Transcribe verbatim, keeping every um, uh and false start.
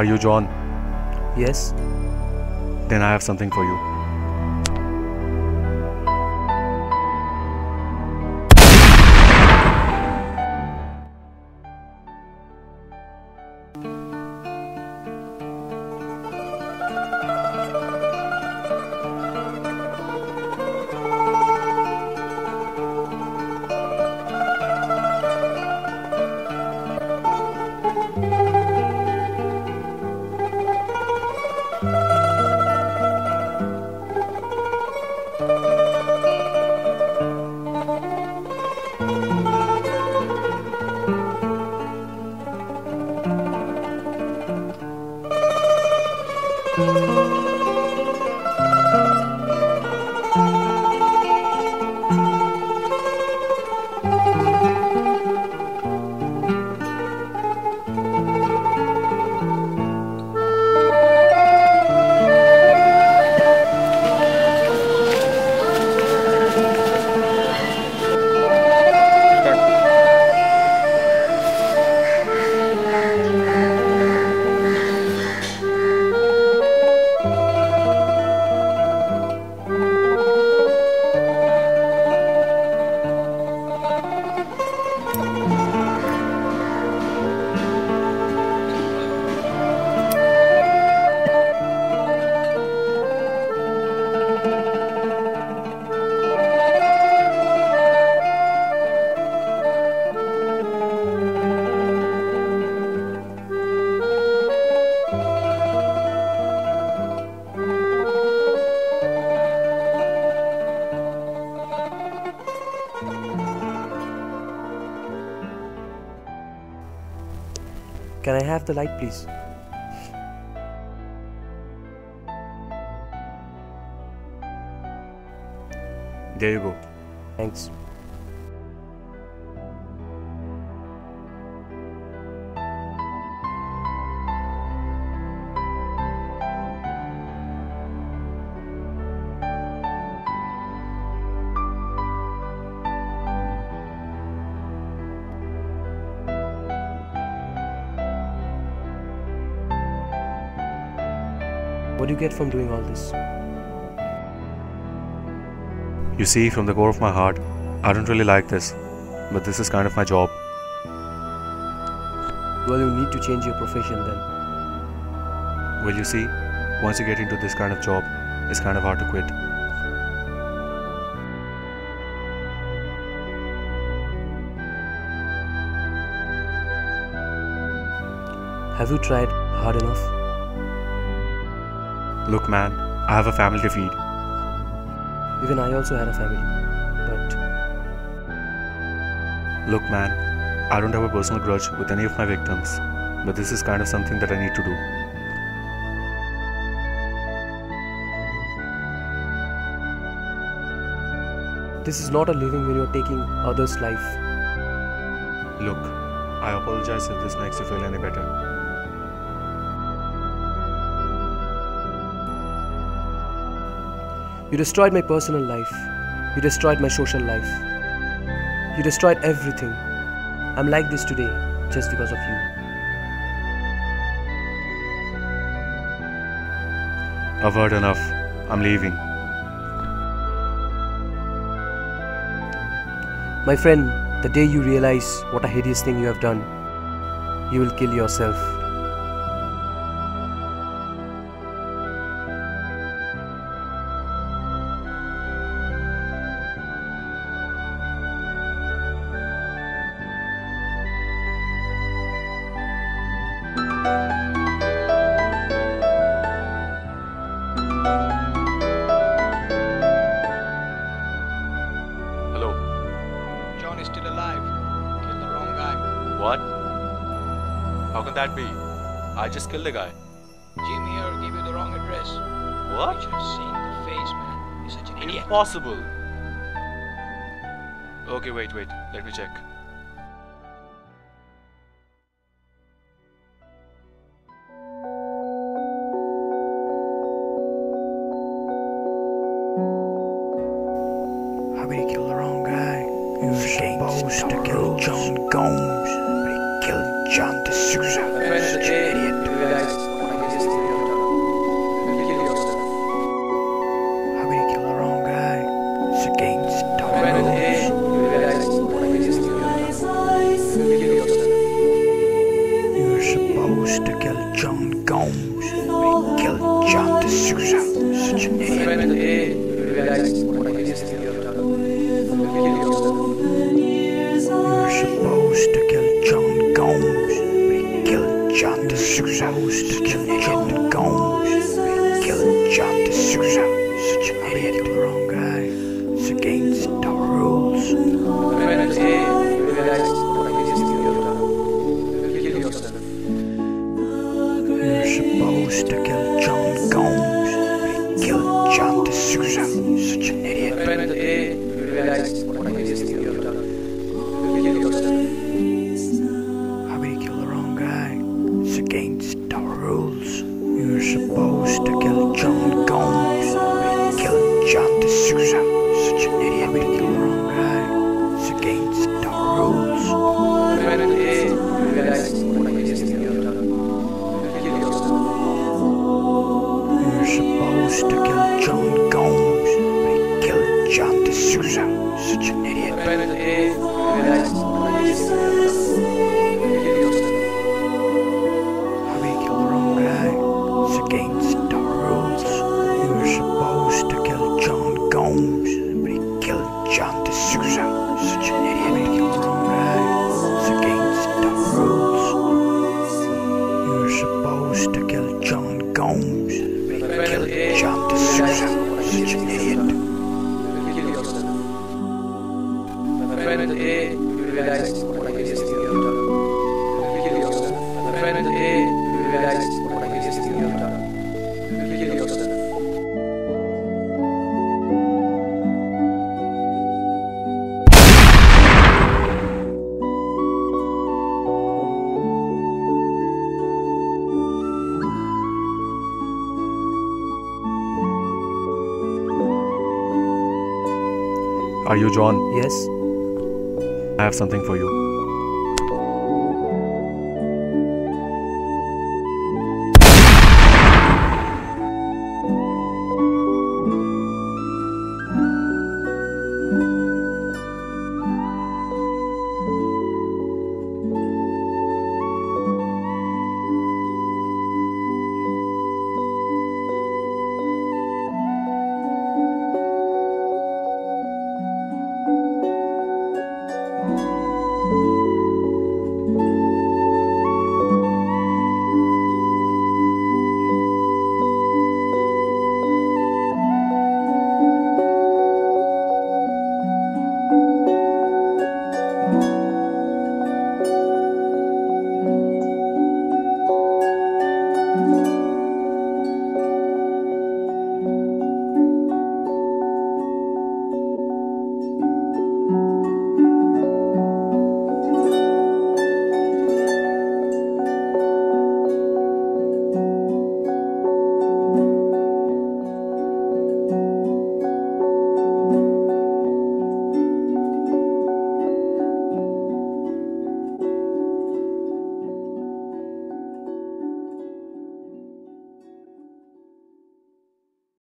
Are you John? Yes. Then I have something for you. Can I have the light, please? There you go. Thanks. What do you get from doing all this? You see, from the core of my heart, I don't really like this, but this is kind of my job. Well, you need to change your profession then. Well, you see, once you get into this kind of job, it's kind of hard to quit. Have you tried hard enough? Look man, I have a family to feed. Even I also had a family, but... Look man, I don't have a personal grudge with any of my victims, but this is kind of something that I need to do. This is not a living when you're taking others' life. Look, I apologize if this makes you feel any better. You destroyed my personal life. You destroyed my social life. You destroyed everything. I'm like this today just because of you. I've heard enough. I'm leaving. My friend, the day you realize what a hideous thing you have done, you will kill yourself. Hello. John is still alive. Killed the wrong guy. What? How can that be? I just killed the guy. Jim here gave you the wrong address. What? You should have seen the face, man. You're such an idiot. Impossible. Okay, wait, wait. Let me check. Supposed to kill John Gomes, but he killed John D'Souza. являясь поездкой We're supposed to kill John Gomes. We killed John D'Souza. Supposed to kill John Gomes. We killed John D'Souza. Such an idiot, the wrong guy. It's against our rules. Supposed to kill John Gomes. We killed John D'Souza. Such an idiot. How did he kill the wrong guy? It's against our rules. We were supposed to kill John Gomes. We killed John D'Souza. Such an idiot. How did he kill the wrong guy? It's against our rules. Supposed to kill John Gomes. We killed John D'Souza. Such an idiot. How we kill the wrong guy? It's against our rules. We were supposed to kill John Gomes. We killed John D'Souza. Such an idiot. We killed the wrong guy. It's against our rules. We were supposed to kill John Gomes. Killed John D'Souza, such an idiot. Are you John? Yes. I have something for you.